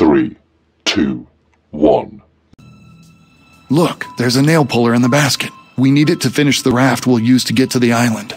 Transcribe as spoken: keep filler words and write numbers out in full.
three, two, one. Look, there's a nail puller in the basket. We need it to finish the raft we'll use to get to the island.